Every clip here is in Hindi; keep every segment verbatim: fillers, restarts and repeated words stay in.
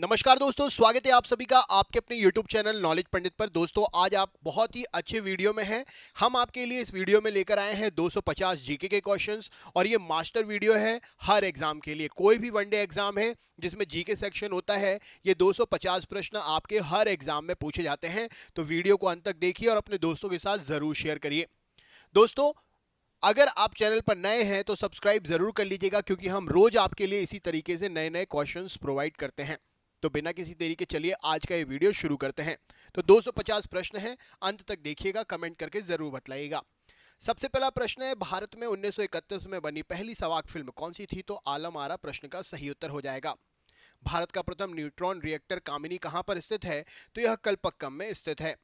नमस्कार दोस्तों, स्वागत है आप सभी का आपके अपने यूट्यूब चैनल नॉलेज पंडित पर। दोस्तों आज आप बहुत ही अच्छे वीडियो में हैं। हम आपके लिए इस वीडियो में लेकर आए हैं दो सौ पचास जीके के क्वेश्चंस और ये मास्टर वीडियो है हर एग्जाम के लिए। कोई भी वनडे एग्जाम है जिसमें जीके सेक्शन होता है, ये दो सौ पचास प्रश्न आपके हर एग्जाम में पूछे जाते हैं। तो वीडियो को अंत तक देखिए और अपने दोस्तों के साथ ज़रूर शेयर करिए। दोस्तों अगर आप चैनल पर नए हैं तो सब्सक्राइब ज़रूर कर लीजिएगा, क्योंकि हम रोज़ आपके लिए इसी तरीके से नए नए क्वेश्चंस प्रोवाइड करते हैं। तो बिना किसी देरी के चलिए आज का ये वीडियो शुरू करते हैं। तो दो सौ पचास प्रश्न हैं, अंत तक देखिएगा, कमेंट करके ज़रूर बतलाइएगा। सबसे पहला प्रश्न है, भारत में उन्नीस सौ इकतीस में बनी पहली सवाक फिल्म कौन सी थी? तो आलम आरा प्रश्न का सही उत्तर हो जाएगा। भारत का प्रथम न्यूट्रॉन रिएक्टर कामिनी कहाँ पर स्थित है? तो यह कल्पक्कम में स्थित है।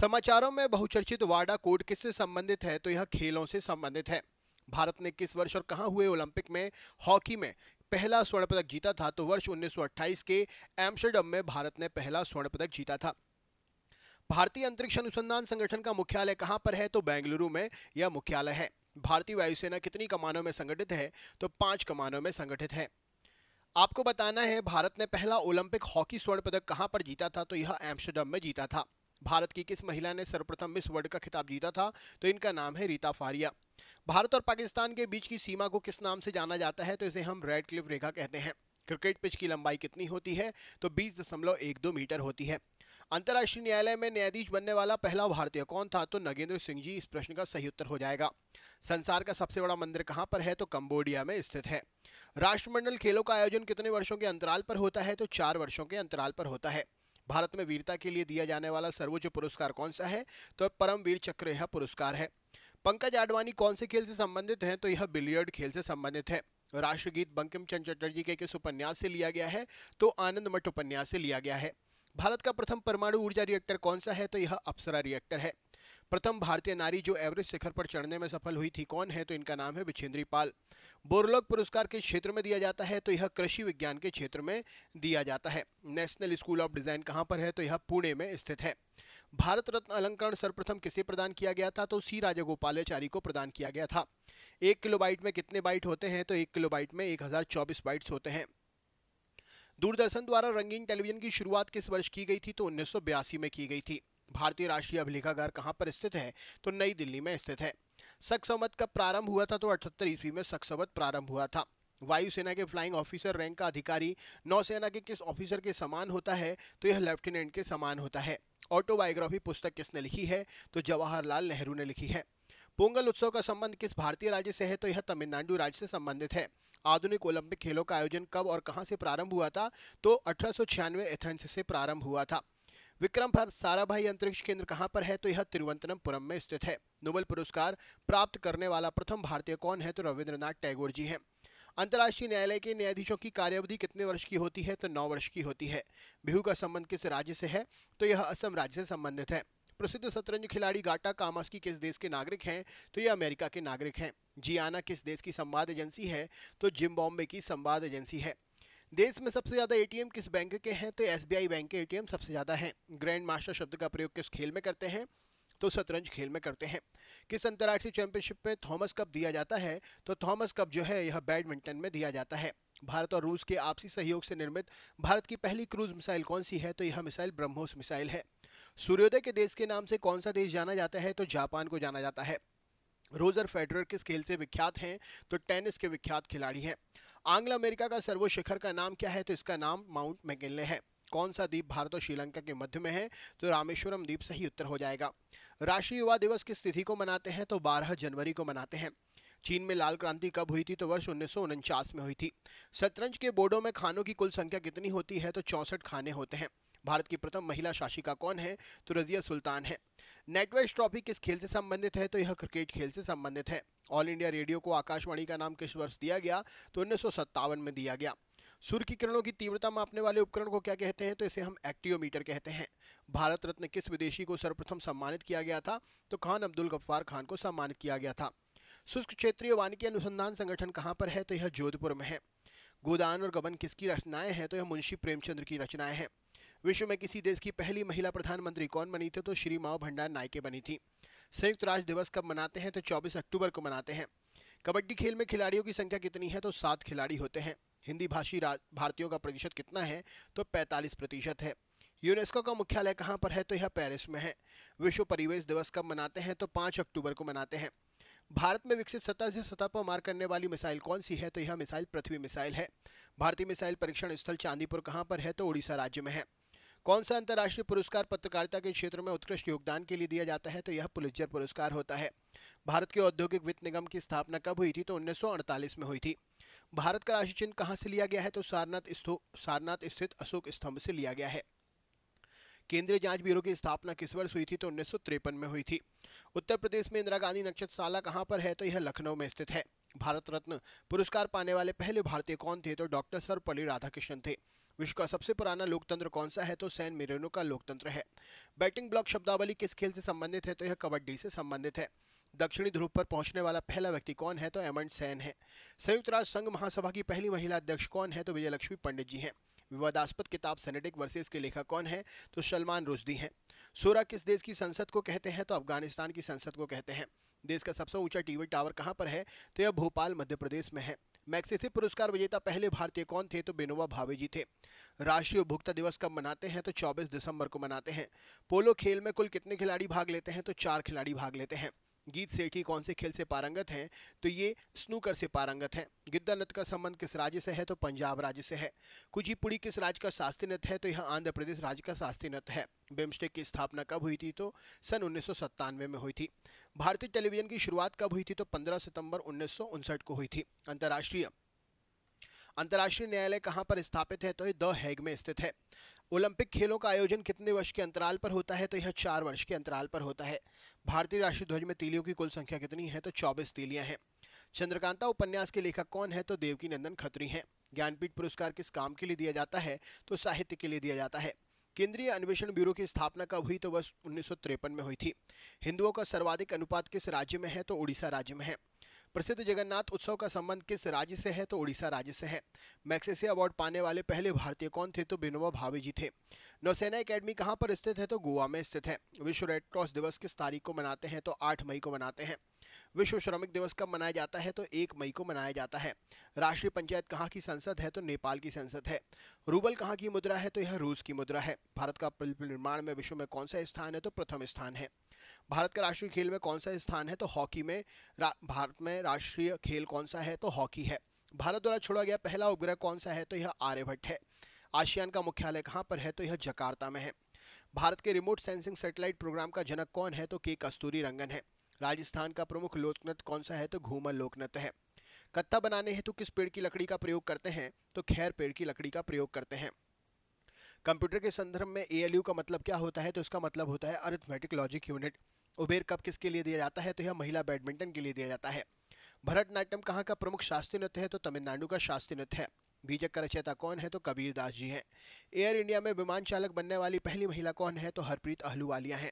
समाचारों में बहुचर्चित वाडा कोड किससे संबंधित है? तो यह खेलों से संबंधित है। भारत ने किस वर्ष और कहाँ हुए ओलंपिक में हॉकी में पहला स्वर्ण पदक जीता था? तो वर्ष उन्नीस सौ अट्ठाईस के एम्स्टर्डम में भारत ने पहला स्वर्ण पदक जीता था। भारतीय अंतरिक्ष अनुसंधान संगठन का मुख्यालय कहां पर है? तो बेंगलुरु में यह मुख्यालय है। भारतीय वायुसेना कितनी कमानों में संगठित है? तो पांच कमानों में संगठित है। आपको बताना है भारत ने पहला ओलंपिक हॉकी स्वर्ण पदक कहाँ पर जीता था? तो यह एम्स्टर्डम में जीता था। भारत की किस महिला ने सर्वप्रथम मिस वर्ल्ड का खिताब जीता था? तो इनका नाम है रीता फारिया। भारत और पाकिस्तान के बीच की सीमा को किस नाम से जाना जाता है? तो इसे हम रेड क्लिफ रेखा कहते हैं। क्रिकेट पिच की लंबाई कितनी होती है? तो बीस दशमलव एक दो मीटर होती है। अंतर्राष्ट्रीय न्यायालय में न्यायाधीश बनने वाला पहला भारतीय कौन था? तो नगेंद्र सिंह जी। इस प्रश्न का सही उत्तर हो जाएगा। संसार का सबसे बड़ा मंदिर कहां पर है? तो कंबोडिया में स्थित है। राष्ट्रमंडल खेलों का आयोजन कितने वर्षों के अंतराल पर होता है? तो चार वर्षों के अंतराल पर होता है। भारत में वीरता के लिए दिया जाने वाला सर्वोच्च पुरस्कार कौन सा है? तो परमवीर चक्र यह पुरस्कार है। पंकज आडवाणी कौन से खेल से संबंधित हैं? तो यह बिलियर्ड खेल से संबंधित है। राष्ट्रगीत बंकिम चंद्र चटर्जी के किस उपन्यास से लिया गया है? तो आनंद मठ उपन्यास से लिया गया है। भारत का प्रथम परमाणु ऊर्जा रिएक्टर कौन सा है? तो यह अप्सरा रिएक्टर है। प्रथम भारतीय नारी जो एवरेस्ट शिखर पर चढ़ने में सफल हुई थी कौन है? तो इनका नाम है बिछेंद्री पाल। बोरलॉग पुरस्कार के क्षेत्र में दिया जाता है? तो यह कृषि विज्ञान के क्षेत्र में दिया जाता है। नेशनल स्कूल ऑफ डिजाइन कहां पर है? तो यह पुणे में स्थित है। भारत रत्न अलंकरण सर्वप्रथम किसे प्रदान किया गया था? तो सी राजागोपालचारी को प्रदान किया गया था। एक किलोबाइट में कितने बाइट होते हैं? तो एक किलोबाइट में एक हजार चौबीस बाइट्स होते हैं। दूरदर्शन द्वारा रंगीन टेलीविजन की शुरुआत किस वर्ष की गई थी? तो उन्नीस सौ बयासी में की गई थी। भारतीय राष्ट्रीय अभिलेखागार कहां पर स्थित है? तो नई दिल्ली में स्थित है। शक का प्रारंभ हुआ था? तो अठहत्तर ईस्वी में शक प्रारंभ हुआ था। वायुसेना के फ्लाइंग ऑफिसर रैंक का अधिकारी नौसेना के किस ऑफिसर के समान होता है? तो यह लेफ्टिनेंट के समान होता है। ऑटोबायोग्राफी पुस्तक किसने लिखी है? तो जवाहरलाल नेहरू ने लिखी है। पोंगल उत्सव का संबंध किस भारतीय राज्य से है? तो यह तमिलनाडु राज्य से संबंधित है। आधुनिक ओलंपिक खेलों का आयोजन कब और कहाँ से प्रारंभ हुआ था? तो अठारह सौ छियानवे एथेंस से प्रारंभ हुआ था। विक्रम साराभाई अंतरिक्ष केंद्र कहाँ पर है? तो यह तिरुवनंतपुरम में स्थित है। नोबेल पुरस्कार प्राप्त करने वाला प्रथम भारतीय कौन है? तो रविन्द्रनाथ टैगोर जी हैं। अंतर्राष्ट्रीय न्यायालय के न्यायाधीशों की कार्यावधि कितने वर्ष की होती है? तो नौ वर्ष की होती है। बिहू का संबंध किस राज्य से है? तो यह असम राज्य से संबंधित है। प्रसिद्ध शतरंज खिलाड़ी गाटा कामास्की किस देश के नागरिक हैं? तो ये अमेरिका के नागरिक हैं। जियाना किस देश की संवाद एजेंसी है? तो जिम्बाब्वे की संवाद एजेंसी है। देश में सबसे ज्यादा एटीएम किस बैंक के हैं? तो एसबीआई बैंक के एटीएम सबसे ज्यादा हैं। ग्रैंड मास्टर शब्द का प्रयोग किस खेल में करते हैं? तो शतरंज खेल में करते हैं। किस अंतर्राष्ट्रीय चैंपियनशिप में थॉमस कप दिया जाता है? तो थॉमस कप जो है यह बैडमिंटन में दिया जाता है। भारत और रूस के आपसी सहयोग से निर्मित भारत की पहली क्रूज मिसाइल कौन सी है? तो यह मिसाइल ब्रह्मोस मिसाइल है। सूर्योदय के देश के नाम से कौन सा देश जाना जाता है? तो जापान को जाना जाता है। रोजर फेडरर किस खेल से विख्यात हैं? तो टेनिस के विख्यात खिलाड़ी हैं। आंग्ल अमेरिका का सर्वोच्च शिखर का नाम क्या है? तो इसका नाम माउंट मैकिनले है। कौन सा द्वीप भारत और श्रीलंका के मध्य में है? तो रामेश्वरम द्वीप सही उत्तर हो जाएगा। राष्ट्रीय युवा दिवस किस तिथि को मनाते हैं? तो बारह जनवरी को मनाते हैं। चीन में लाल क्रांति कब हुई थी? तो वर्ष उन्नीस सौ उनचास में हुई थी। शतरंज के बोर्डों में खानों की कुल संख्या कितनी होती है? तो चौंसठ खाने होते हैं। भारत की प्रथम महिला शासिका कौन है? तो रजिया सुल्तान है। नेटवेस्ट ट्रॉफी किस खेल से संबंधित है? तो यह क्रिकेट खेल से संबंधित है। ऑल इंडिया रेडियो को आकाशवाणी का नाम किस वर्ष दिया गया? तो उन्नीस सौ सत्तावन में दिया गया। सूर्य की किरणों की तीव्रता मापने वाले उपकरण को क्या कहते हैं? तो इसे हम एक्टियोमीटर कहते हैं। भारत रत्न किस विदेशी को सर्वप्रथम सम्मानित किया गया था? तो खान अब्दुल गफ्फार खान को सम्मानित किया गया था। शुष्क क्षेत्रीय वानिकी अनुसंधान संगठन कहाँ पर है? तो यह जोधपुर में है। गोदान और गबन किसकी रचनाएं हैं? तो यह मुंशी प्रेमचंद्र की रचनाएं हैं। विश्व में किसी देश की पहली महिला प्रधानमंत्री कौन बनी थी? तो श्री माओ भंडार नायके बनी थी। संयुक्त राष्ट्र दिवस कब मनाते हैं? तो चौबीस अक्टूबर को मनाते हैं। कबड्डी खेल में खिलाड़ियों की संख्या कितनी है? तो सात खिलाड़ी होते हैं। हिंदी भाषी भारतीयों का प्रतिशत कितना है तो पैंतालीस प्रतिशत है। यूनेस्को का मुख्यालय कहाँ पर है तो यह पेरिस में है। विश्व परिवेश दिवस कब मनाते हैं तो पाँच अक्टूबर को मनाते हैं। भारत में विकसित सतह से सतह पर मार करने वाली मिसाइल कौन सी है तो यह मिसाइल पृथ्वी मिसाइल है। भारतीय मिसाइल परीक्षण स्थल चांदीपुर कहाँ पर है तो उड़ीसा राज्य में है। कौन सा अंतर्राष्ट्रीय पुरस्कार पत्रकारिता के क्षेत्र में उत्कृष्ट योगदान के लिए दिया जाता है तो यह पुलित्जर पुरस्कार होता है। भारत के औद्योगिक वित्त निगम की स्थापना कब हुई थी तो उन्नीस सौ अड़तालीस में हुई थी। भारत का राशि चिन्ह कहाँ से लिया गया है तो सारनाथ सारनाथ स्थित अशोक स्तंभ से लिया गया है। केंद्रीय जांच ब्यूरो की स्थापना किस वर्ष हुई थी तो उन्नीस सौ तिरपन में हुई थी। उत्तर प्रदेश में इंदिरा गांधी नक्षत्रशाला कहाँ पर है तो यह लखनऊ में स्थित है। भारत रत्न पुरस्कार पाने वाले पहले भारतीय कौन थे तो डॉक्टर सर्वपल्ली राधाकृष्णन थे। विश्व का सबसे पुराना लोकतंत्र कौन सा है तो सैन मेरेनो का लोकतंत्र है। बैटिंग ब्लॉक शब्दावली किस खेल से संबंधित है तो यह कबड्डी से संबंधित है। दक्षिणी ध्रुव पर पहुंचने वाला पहला व्यक्ति कौन है तो हेमंत सैन है। संयुक्त राष्ट्र संघ महासभा की पहली महिला अध्यक्ष कौन है तो विजयलक्ष्मी पंडित जी हैं। विवादास्पद किताब सेनेटिक वर्सेस के लेखक कौन है तो सलमान रुश्दी हैं। सोरा किस देश की संसद को कहते हैं तो अफगानिस्तान की संसद को कहते हैं। देश का सबसे ऊंचा टीवी टावर कहाँ पर है तो यह भोपाल मध्य प्रदेश में है। मैग्सेसे पुरस्कार विजेता पहले भारतीय कौन थे तो विनोबा भावे जी थे। राष्ट्रीय उपभोक्ता दिवस कब मनाते हैं तो चौबीस दिसंबर को मनाते हैं। पोलो खेल में कुल कितने खिलाड़ी भाग लेते हैं तो चार खिलाड़ी भाग लेते हैं। गीत सेठी कौन से खेल से पारंगत हैं तो ये स्नूकर से पारंगत हैं। गिद्दा नृत्य का संबंध किस राज्य से है तो पंजाब राज्य से है। कुचिपुड़ी किस राज्य का शास्त्रीय नृत्य है तो यह आंध्र प्रदेश राज्य का शास्त्रीय नृत्य है। बिम्स्टेक की स्थापना कब हुई थी तो सन उन्नीस सौ सत्तानवे में हुई थी। भारतीय टेलीविजन की शुरुआत कब हुई थी तो पंद्रह सितंबर उन्नीस सौ उनसठ को हुई थी। अंतर्राष्ट्रीय अंतर्राष्ट्रीय न्यायालय कहाँ पर स्थापित है तो यह द हेग में स्थित है। ओलंपिक खेलों का आयोजन कितने वर्ष के अंतराल पर होता है तो यह चार वर्ष के अंतराल पर होता है। भारतीय राष्ट्रीय ध्वज में तीलियों की कुल संख्या कितनी है तो चौबीस तीलियां हैं। चंद्रकांता उपन्यास के लेखक कौन है तो देवकी नंदन खत्री हैं। ज्ञानपीठ पुरस्कार किस काम के लिए दिया जाता है तो साहित्य के लिए दिया जाता है। केंद्रीय अन्वेषण ब्यूरो की स्थापना कब हुई तो वर्ष उन्नीस सौ तिरपन में हुई थी। हिंदुओं का सर्वाधिक अनुपात किस राज्य में है तो उड़ीसा राज्य में है। प्रसिद्ध जगन्नाथ उत्सव का संबंध किस राज्य से है तो उड़ीसा राज्य से है। मैग्सेसे अवार्ड पाने वाले पहले भारतीय कौन थे तो विनोबा भावे जी थे। नौसेना एकेडमी कहाँ पर स्थित है तो गोवा में स्थित है। विश्व रेड क्रॉस दिवस किस तारीख को मनाते हैं तो आठ मई को मनाते हैं। विश्व श्रमिक दिवस कब मनाया जाता है तो एक मई को मनाया जाता है। राष्ट्रीय पंचायत कहाँ की संसद है तो नेपाल की संसद है। रूबल कहाँ की मुद्रा है तो यह रूस की मुद्रा है। भारत का पुल निर्माण में विश्व में कौन सा स्थान है तो प्रथम स्थान है। भारत का राष्ट्रीय खेल में कौन सा स्थान है तो हॉकी में भारत में राष्ट्रीय खेल कौन सा है तो हॉकी है। भारत द्वारा छोड़ा गया पहला उपग्रह कौन सा है तो यह आर्यभट्ट है। आसियान का मुख्यालय कहाँ पर है तो यह जकार्ता में है। भारत के रिमोट सेंसिंग सैटेलाइट प्रोग्राम का जनक कौन है तो के कस्तूरी रंगन है। राजस्थान का प्रमुख लोकनृत्य कौन सा है तो घूमर लोकनृत्य है। कत्था बनाने हेतु किस पेड़ की लकड़ी का प्रयोग करते हैं तो खैर पेड़ की लकड़ी का प्रयोग करते हैं। कंप्यूटर के संदर्भ में एएलयू का मतलब क्या होता है तो इसका मतलब होता है arithmetic logic unit. Uber cup किसके लिए दिया जाता है तो यह महिला बैडमिंटन के लिए दिया जाता है। भरतनाट्यम कहाँ का प्रमुख शास्त्रीय नृत्य है तो तमिलनाडु का शास्त्रीय नृत्य है। बीजक का रचयिता कौन है तो कबीर दास जी हैं। एयर इंडिया में विमान चालक बनने वाली पहली महिला कौन है तो हरप्रीत अहलूवालिया हैं।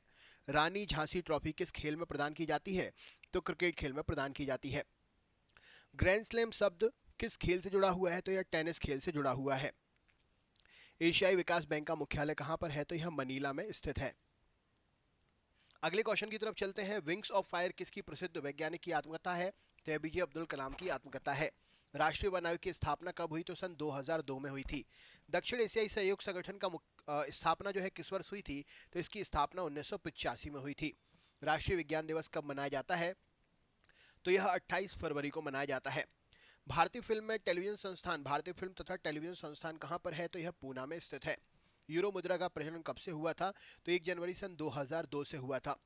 रानी झांसी ट्रॉफी किस खेल में प्रदान की जाती है तो क्रिकेट खेल में प्रदान की जाती है। ग्रैंड स्लैम शब्द किस खेल से जुड़ा हुआ है तो यह टेनिस खेल से जुड़ा हुआ है। एशियाई विकास बैंक का मुख्यालय कहाँ पर है तो यह मनीला में स्थित है। अगले क्वेश्चन की तरफ चलते हैं। विंग्स ऑफ फायर किसकी प्रसिद्ध वैज्ञानिक की आत्मकथा है तो यह बीजे अब्दुल कलाम की आत्मकथा है। राष्ट्रीय वन आयोग की स्थापना कब हुई तो सन दो हज़ार दो में हुई थी। दक्षिण एशियाई सहयोग संगठन का स्थापना जो है किस वर्ष हुई थी तो इसकी स्थापना उन्नीस सौ पचासी में हुई थी। राष्ट्रीय विज्ञान दिवस कब मनाया जाता है तो यह अट्ठाईस फरवरी को मनाया जाता है। भारतीय फिल्म में टेलीविजन संस्थान भारतीय फिल्म तथा टेलीविजन संस्थान कहाँ पर है तो यह पूना में स्थित है। यूरो मुद्रा का प्रचलन कब से हुआ था तो एक जनवरी सन दो हज़ार दो से हुआ था।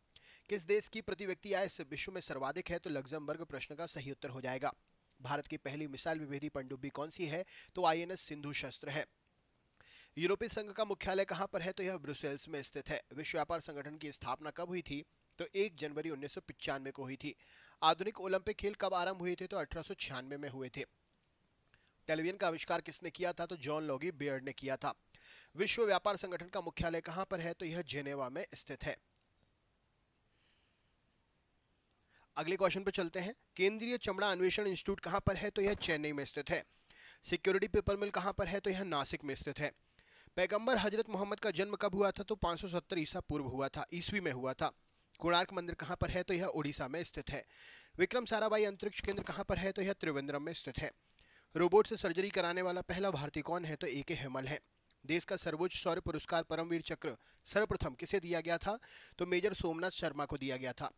किस देश की प्रति व्यक्ति आय विश्व में सर्वाधिक है तो लग्जमबर्ग प्रश्न का सही उत्तर हो जाएगा। भारत की पहली मिसाइल विभेदी पनडुब्बी कौन सी है तो आईएनएस सिंधु शस्त्र है। यूरोपीय संघ का मुख्यालय कहाँ पर है तो यह ब्रुसेल्स में स्थित है। विश्व व्यापार संगठन की स्थापना कब हुई थी तो एक जनवरी उन्नीस सौ पचानवे को हुई थी। आधुनिक ओलंपिक खेल कब आरंभ हुए थे तो अठारह सौ छियानवे में हुए थे। टेलीविजन का आविष्कार किसने किया था तो जॉन लॉगी बेयर्ड ने किया था। विश्व व्यापार संगठन का मुख्यालय कहाँ पर है तो यह जेनेवा में स्थित है। अगले क्वेश्चन पर चलते हैं। केंद्रीय चमड़ा अन्वेषण इंस्टीट्यूट कहाँ पर है तो यह चेन्नई में स्थित है। सिक्योरिटी पेपर मिल कहाँ पर है तो यह नासिक में स्थित है। पैगंबर हजरत मोहम्मद का जन्म कब हुआ था तो पाँच सौ सत्तर ईसा पूर्व हुआ था ईस्वी में हुआ था। कोणार्क मंदिर कहाँ पर है तो यह उड़ीसा में स्थित है। विक्रम साराभाई अंतरिक्ष केंद्र कहाँ पर है तो यह त्रिवेंद्रम में स्थित है। रोबोट से सर्जरी कराने वाला पहला भारतीय कौन है तो ए के हेमल है। देश का सर्वोच्च शौर्य पुरस्कार परमवीर चक्र सर्वप्रथम किसे दिया गया था तो मेजर सोमनाथ शर्मा को दिया गया था।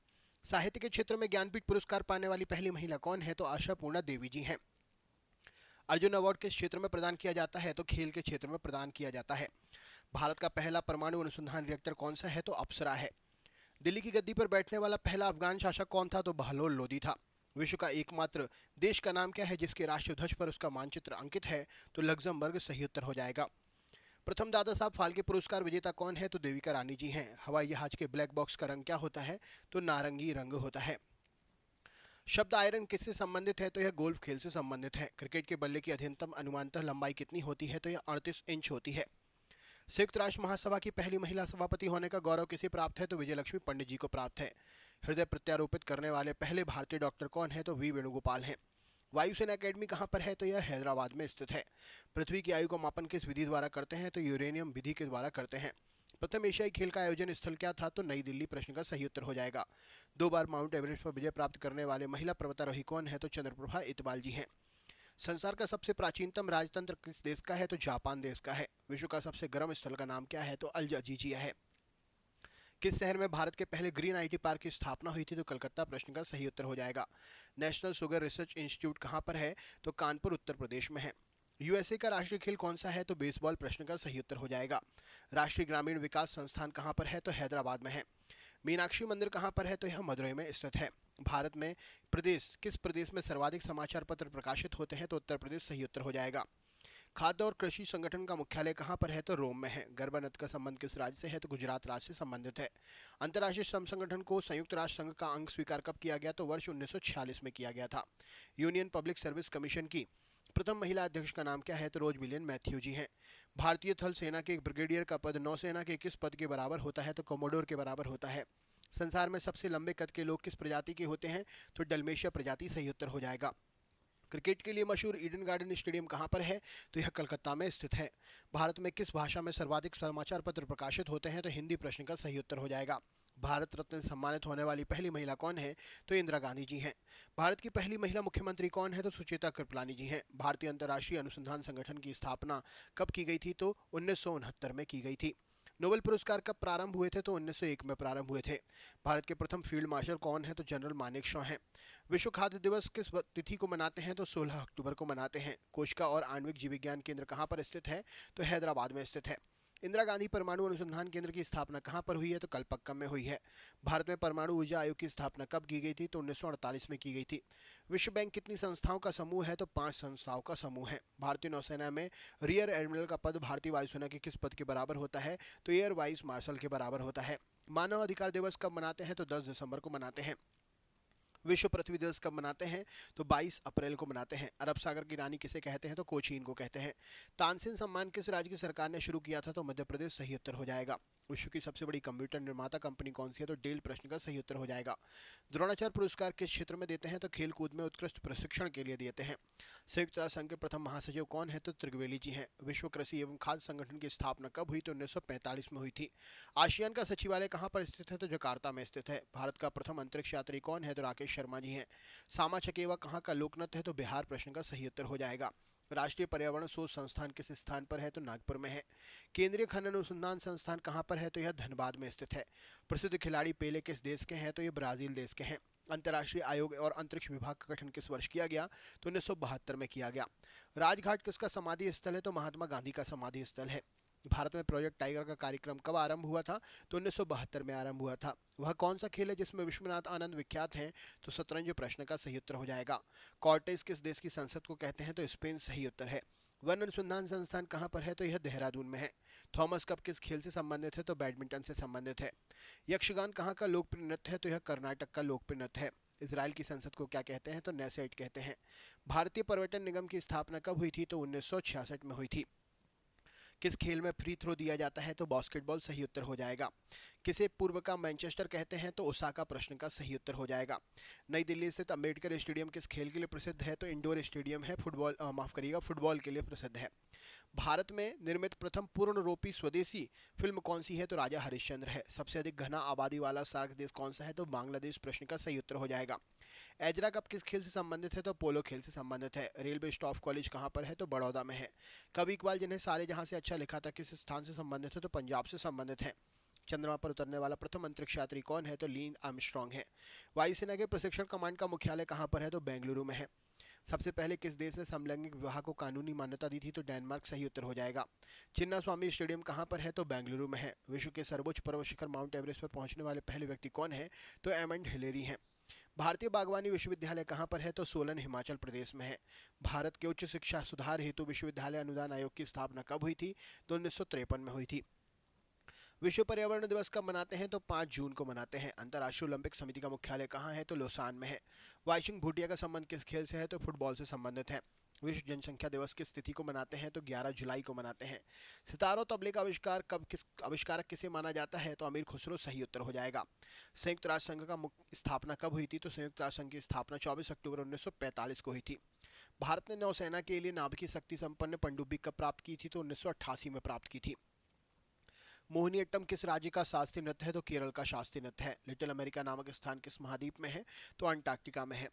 साहित्य के क्षेत्र में ज्ञानपीठ पुरस्कार पाने वाली पहली महिला कौन है तो आशापूर्णा देवी जी हैं। अर्जुन अवार्ड किस क्षेत्र में प्रदान किया जाता है तो खेल के क्षेत्र में प्रदान किया जाता है। भारत का पहला परमाणु अनुसंधान रिएक्टर कौन सा है तो अप्सरा है। दिल्ली की गद्दी पर बैठने वाला पहला अफगान शासक कौन था तो बहलोल लोदी था। विश्व का एकमात्र देश का नाम क्या है जिसके राष्ट्रीय ध्वज पर उसका मानचित्र अंकित है तो लग्जमबर्ग सही उत्तर हो जाएगा। प्रथम दादा साहब फाल्के पुरस्कार विजेता कौन है तो देविका रानी जी हैं। हवाई जहाज के ब्लैक बॉक्स का रंग क्या होता है तो नारंगी रंग होता है। शब्द आयरन किससे संबंधित है तो यह गोल्फ खेल से संबंधित है। क्रिकेट के बल्ले की अधिकतम अनुमानतः लंबाई कितनी होती है तो यह अड़तीस इंच होती है। संयुक्त राष्ट्र महासभा की पहली महिला सभापति होने का गौरव किसे प्राप्त है तो विजयलक्ष्मी पंडित जी को प्राप्त है। हृदय प्रत्यारोपित करने वाले पहले भारतीय डॉक्टर कौन है तो वी वेणुगोपाल हैं। वायुसेना अकेडमी कहाँ पर है तो यह हैदराबाद में स्थित है। पृथ्वी की आयु का मापन किस विधि द्वारा करते हैं तो यूरेनियम विधि के द्वारा करते हैं। प्रथम एशियाई खेल का आयोजन स्थल क्या था तो नई दिल्ली प्रश्न का सही उत्तर हो जाएगा। दो बार माउंट एवरेस्ट पर विजय प्राप्त करने वाले महिला पर्वतारोही कौन है तो चंद्रप्रभा इतवाल जी हैं। संसार का सबसे प्राचीनतम राजतंत्र किस देश का है तो जापान देश का है। विश्व का सबसे गर्म स्थल का नाम क्या है तो अल जजीजिया है। किस शहर में भारत के पहले ग्रीन आईटी पार्क की स्थापना हुई थी तो कलकत्ता प्रश्न का सही उत्तर हो जाएगा। नेशनल शुगर रिसर्च इंस्टीट्यूट कहाँ पर है तो कानपुर उत्तर प्रदेश में है। यूएसए का राष्ट्रीय खेल कौन सा है तो बेसबॉल प्रश्न का सही उत्तर हो जाएगा। राष्ट्रीय ग्रामीण विकास संस्थान कहाँ पर है तो हैदराबाद में है। मीनाक्षी मंदिर कहाँ पर है तो यह मदुरई में स्थित है। भारत में प्रदेश किस प्रदेश में सर्वाधिक समाचार पत्र प्रकाशित होते हैं तो उत्तर प्रदेश सही उत्तर हो जाएगा। खाद्य और कृषि संगठन का मुख्यालय कहाँ पर है तो रोम में है। गरबा नृत्य का संबंध किस राज्य से है तो गुजरात राज्य से संबंधित है। अंतर्राष्ट्रीय श्रम संगठन को संयुक्त राष्ट्र संघ का अंग स्वीकार कब किया गया तो वर्ष उन्नीस सौ छियालीस में किया गया था। यूनियन पब्लिक सर्विस कमीशन की प्रथम महिला अध्यक्ष का नाम क्या है तो रोज विलियन मैथ्यू जी हैं। भारतीय थल सेना के ब्रिगेडियर का पद नौसेना के किस पद के बराबर होता है तो कमोडोर के बराबर होता है। संसार में सबसे लंबे कद के लोग किस प्रजाति के होते हैं तो डलमेशिया प्रजाति सही उत्तर हो जाएगा। क्रिकेट के लिए मशहूर ईडन गार्डन स्टेडियम कहाँ पर है तो यह कलकत्ता में स्थित है। भारत में किस भाषा में सर्वाधिक समाचार पत्र प्रकाशित होते हैं तो हिंदी प्रश्न का सही उत्तर हो जाएगा। भारत रत्न सम्मानित होने वाली पहली महिला कौन है तो इंदिरा गांधी जी हैं। भारत की पहली महिला मुख्यमंत्री कौन है तो सुचेता कृपलानी जी हैं। भारतीय अंतर्राष्ट्रीय अनुसंधान संगठन की स्थापना कब की गई थी तो उन्नीस सौ उनहत्तर में की गई थी। नोबेल पुरस्कार कब प्रारंभ हुए थे तो उन्नीस सौ एक में प्रारंभ हुए थे। भारत के प्रथम फील्ड मार्शल कौन है तो जनरल मानेक शॉ हैं। विश्व खाद्य दिवस किस तिथि को मनाते हैं तो सोलह अक्टूबर को मनाते हैं। कोशिका और आणविक जीव विज्ञान केंद्र कहाँ पर स्थित है तो हैदराबाद में स्थित है। इंदिरा गांधी परमाणु अनुसंधान केंद्र की स्थापना कहाँ पर हुई है तो कलपक्कम में हुई है। भारत में परमाणु ऊर्जा आयोग की स्थापना कब की गई थी तो उन्नीस सौ अड़तालीस में की गई थी। विश्व बैंक कितनी संस्थाओं का समूह है तो पांच संस्थाओं का समूह है। भारतीय नौसेना में रियर एडमिरल का पद भारतीय वायुसेना के किस पद के बराबर होता है तो एयर वाइस मार्शल के बराबर होता है। मानव अधिकार दिवस कब मनाते हैं तो दस दिसंबर को मनाते हैं। विश्व पृथ्वी दिवस कब मनाते हैं तो बाईस अप्रैल को मनाते हैं। अरब सागर की रानी किसे कहते हैं तो कोचीन को कहते हैं। तानसेन सम्मान किस राज्य की सरकार ने शुरू किया था तो मध्य प्रदेश सही उत्तर हो जाएगा। विश्व की सबसे बड़ी कंप्यूटर निर्माता कंपनी कौन सी है तो डेल प्रश्न का सही उत्तर हो जाएगा। द्रोणाचार्य पुरस्कार किस क्षेत्र में देते हैं तो खेलकूद में उत्कृष्ट प्रशिक्षण के लिए देते हैं। संयुक्त राष्ट्र संघ के प्रथम महासचिव कौन है तो त्रिवेदी जी हैं। विश्व कृषि एवं खाद्य संगठन की स्थापना कब हुई तो उन्नीस सौ पैंतालीस में हुई थी। आसियान का सचिवालय कहाँ पर स्थित है तो जकार्ता में स्थित है। भारत का प्रथम अंतरिक्ष यात्री कौन है तो राकेश शर्मा जी हैं। सामा चकेवा कहाँ का लोकनृत्य है तो बिहार प्रश्न का सही उत्तर हो जाएगा। राष्ट्रीय पर्यावरण शोध संस्थान किस स्थान पर है तो नागपुर में है। केंद्रीय खनन अनुसंधान संस्थान कहाँ पर है तो यह धनबाद में स्थित है। प्रसिद्ध खिलाड़ी पेले किस देश के हैं तो ये ब्राजील देश के हैं। अंतर्राष्ट्रीय आयोग और अंतरिक्ष विभाग का गठन किस वर्ष किया गया तो उन्नीस सौ बहत्तर में किया गया। राजघाट किसका समाधि स्थल है तो महात्मा गांधी का समाधि स्थल है। भारत में प्रोजेक्ट टाइगर का कार्यक्रम कब आरंभ हुआ था तो उन्नीस सौ बहत्तर में आरंभ हुआ था। वह कौन सा खेल है जिसमें विश्वनाथ आनंद विख्यात हैं तो शतरंज प्रश्न का सही उत्तर हो जाएगा। कॉर्टेज किस देश की संसद को कहते हैं तो स्पेन सही उत्तर है। वन अनुसंधान संस्थान कहाँ पर है तो यह देहरादून में है। थॉमस कप किस खेल से संबंधित है तो बैडमिंटन से संबंधित है। यक्षगान कहाँ का लोकप्रिय नृत्य है तो यह कर्नाटक का लोकप्रिय नृत्य है। इसराइल की संसद को क्या कहते हैं तो नेसेट कहते हैं। भारतीय पर्यटन निगम की स्थापना कब हुई थी तो उन्नीस सौ छियासठ में हुई थी। किस खेल में फ्री थ्रो दिया जाता है तो बास्केटबॉल सही उत्तर हो जाएगा। किसे पूर्व का मैनचेस्टर कहते हैं तो ओसाका प्रश्न का सही उत्तर हो जाएगा। नई दिल्ली स्थित अम्बेडकर स्टेडियम किस खेल के लिए प्रसिद्ध है तो इंडोर स्टेडियम है। फुटबॉल माफ करिएगा फुटबॉल के लिए प्रसिद्ध है। भारत में निर्मित प्रथम पूर्ण रूपी स्वदेशी फिल्म कौन सी है, तो राजा हरिश्चंद्र है। सबसे अधिक घना आबादी वाला सार्क देश कौन सा है, तो बांग्लादेश। प्रश्न का सही उत्तर हो जाएगा। एजरा कप किस खेल से संबंधित है, तो पोलो खेल से संबंधित है। रेलवे स्टॉफ कॉलेज कहाँ पर है, तो बड़ौदा में है। कवि इकबाल जिन्हें सारे जहाँ से अच्छा लिखा था किस स्थान से संबंधित है, तो पंजाब से संबंधित है। चंद्रमा पर उतरने वाला प्रथम अंतरिक्ष यात्री कौन है, तो लीन आर्मस्ट्रांग है। वायुसेना के प्रशिक्षण कमांड का मुख्यालय कहाँ पर है, तो बेंगलुरु में है। सबसे पहले किस देश ने समलैंगिक विवाह को कानूनी मान्यता दी थी, तो डेनमार्क सही उत्तर हो जाएगा। चिन्ना स्वामी स्टेडियम कहाँ पर है, तो बेंगलुरु में है। विश्व के सर्वोच्च पर्वत शिखर माउंट एवरेस्ट पर पहुंचने वाले पहले व्यक्ति कौन है, तो एमंड हिलेरी हैं। भारतीय बागवानी विश्वविद्यालय कहाँ पर है, तो सोलन हिमाचल प्रदेश में है। भारत के उच्च शिक्षा सुधार हेतु विश्वविद्यालय अनुदान आयोग की स्थापना कब हुई थी, तो उन्नीस सौ तिरपन में हुई थी। विश्व पर्यावरण दिवस कब मनाते हैं, तो पाँच जून को मनाते हैं। अंतर्राष्ट्रीय ओलंपिक समिति का मुख्यालय कहाँ है, तो लोसान में है। वाइचुंग भूटिया का संबंध किस खेल से है, तो फुटबॉल से संबंधित है। विश्व जनसंख्या दिवस किस तिथि को मनाते हैं, तो ग्यारह जुलाई को मनाते हैं। सितारों तबले का आविष्कार कब किस आविष्कारक किसे माना जाता है, तो अमीर खुसरो सही उत्तर हो जाएगा। संयुक्त राष्ट्र संघ का स्थापना कब हुई थी, तो संयुक्त राष्ट्र संघ की स्थापना चौबीस अक्टूबर उन्नीस सौ पैंतालीस को हुई थी। भारत ने नौसेना के लिए नाभिकीय शक्ति संपन्न पनडुब्बी कब प्राप्त की थी, तो उन्नीस सौ अट्ठासी में प्राप्त की थी। मोहिनीअट्टम किस राज्य का शास्त्रीय नृत्य है, तो केरल का शास्त्रीय नृत्य है। लिटिल अमेरिका नामक स्थान किस महाद्वीप में है, तो अंटार्कटिका में है।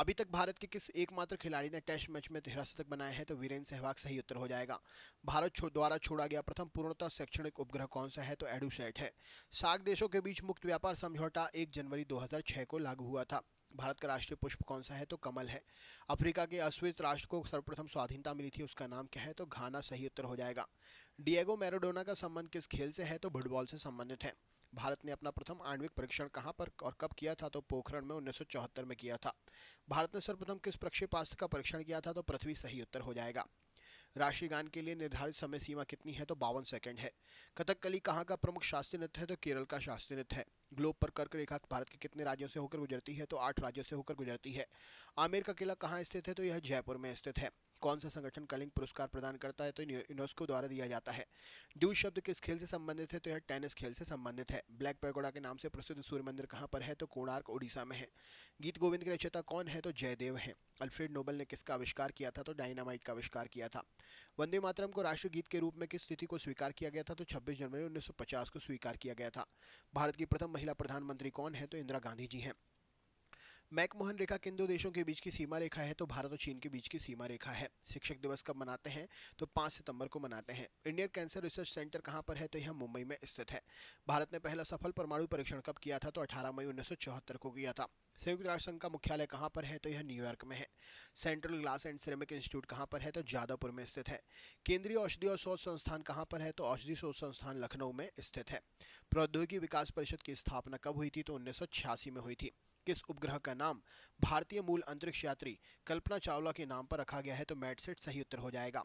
अभी तक भारत के किस एकमात्र खिलाड़ी ने टेस्ट मैच में तिहरा शतक बनाया है, तो वीरेंद्र सहवाग सही उत्तर हो जाएगा। भारत छो, द्वारा छोड़ा गया प्रथम पूर्णतः शैक्षणिक उपग्रह कौन सा है, तो एडुसैट है। सार्क देशों के बीच मुक्त व्यापार समझौता एक जनवरी दो हजार छः को लागू हुआ था। भारत का राष्ट्रीय पुष्प कौन सा है, तो कमल है। अफ्रीका के अस्वीकृत राष्ट्र को सर्वप्रथम स्वाधीनता मिली थी, उसका नाम क्या है, तो घाना सही उत्तर हो जाएगा। डिएगो मैराडोना का संबंध किस खेल से है, तो फुटबॉल से संबंधित है। भारत ने अपना प्रथम आणविक परीक्षण कहां पर और कब किया था, तो पोखरण में उन्नीस सौ चौहत्तर में किया था। भारत ने सर्वप्रथम किस प्रक्षेपास्त्र का परीक्षण किया था, तो पृथ्वी सही उत्तर हो जाएगा। राष्ट्रीय गान के लिए निर्धारित समय सीमा कितनी है, तो बावन सेकंड है। कथकली कहाँ का प्रमुख शास्त्रीय नृत्य है, तो केरल का शास्त्रीय नृत्य है। ग्लोब पर कर्क रेखा भारत के कितने राज्यों से होकर गुजरती है, तो आठ राज्यों से होकर गुजरती है। आमेर का किला कहाँ स्थित है, तो यह जयपुर में स्थित है। कौन सा संगठन कलिंग पुरस्कार प्रदान करता है, तो यूनेस्को द्वारा दिया जाता है। ड्यूज शब्द किस खेल से संबंधित है, तो यह टेनिस खेल से संबंधित है। ब्लैक पैगोडा के नाम से प्रसिद्ध सूर्य मंदिर कहाँ पर है, तो कोणार्क ओडिशा में है। गीत गोविंद के रचयिता कौन है, तो जयदेव है। अल्फ्रेड नोबल ने किसका आविष्कार किया था, तो डायनामाइट का आविष्कार किया था। वंदे मातरम को राष्ट्रीय गीत के रूप में किस तिथि को स्वीकार किया गया था, तो छब्बीस जनवरी उन्नीस सौ पचास को स्वीकार किया गया था। भारत की प्रथम महिला प्रधानमंत्री कौन है, तो इंदिरा गांधी जी हैं। मैकमोहन रेखा किन दो देशों के बीच की सीमा रेखा है, तो भारत और चीन के बीच की सीमा रेखा है। शिक्षक दिवस कब मनाते हैं, तो पाँच सितंबर को मनाते हैं। इंडियन कैंसर रिसर्च सेंटर कहाँ पर है, तो यह मुंबई में स्थित है। भारत ने पहला सफल परमाणु परीक्षण कब किया था, तो अठारह मई उन्नीस सौ चौहत्तर को किया था। संयुक्त राष्ट्र संघ का मुख्यालय कहाँ पर है, तो यह न्यूयॉर्क में है। Central glass and ceramic institute कहाँ पर है, तो जादवपुर में स्थित है। केंद्रीय औषधि और शोध संस्थान कहाँ पर है, तो औषधि शोध संस्थान लखनऊ में स्थित है। प्रौद्योगिकी विकास परिषद की स्थापना कब हुई थी, तो उन्नीस सौ छियासी में हुई थी। किस उपग्रह का नाम भारतीय मूल अंतरिक्ष यात्री कल्पना चावला के नाम पर रखा गया है, तो मैटसेट सही उत्तर हो जाएगा।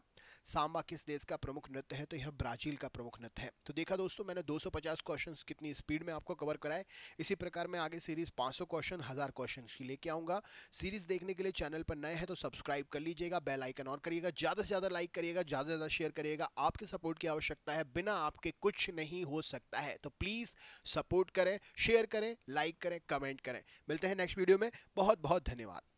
सांबा किस देश का प्रमुख नृत्य है, तो यह ब्राजील का प्रमुख नृत्य है। तो देखा दोस्तों, मैंने दो सौ पचास क्वेश्चंस कितनी स्पीड में आपको कवर कराए। इसी प्रकार मैं आगे सीरीज पाँच सौ क्वेश्चन हजार क्वेश्चन की लेके आऊँगा। सीरीज देखने के लिए चैनल पर नए हैं तो सब्सक्राइब कर लीजिएगा, बेल आइकन ऑन करिएगा, ज़्यादा से ज़्यादा लाइक करिएगा, ज़्यादा से ज़्यादा शेयर करिएगा। आपके सपोर्ट की आवश्यकता है, बिना आपके कुछ नहीं हो सकता है। तो प्लीज़ सपोर्ट करें, शेयर करें, लाइक करें, कमेंट करें। मिलते हैं नेक्स्ट वीडियो में। बहुत बहुत धन्यवाद।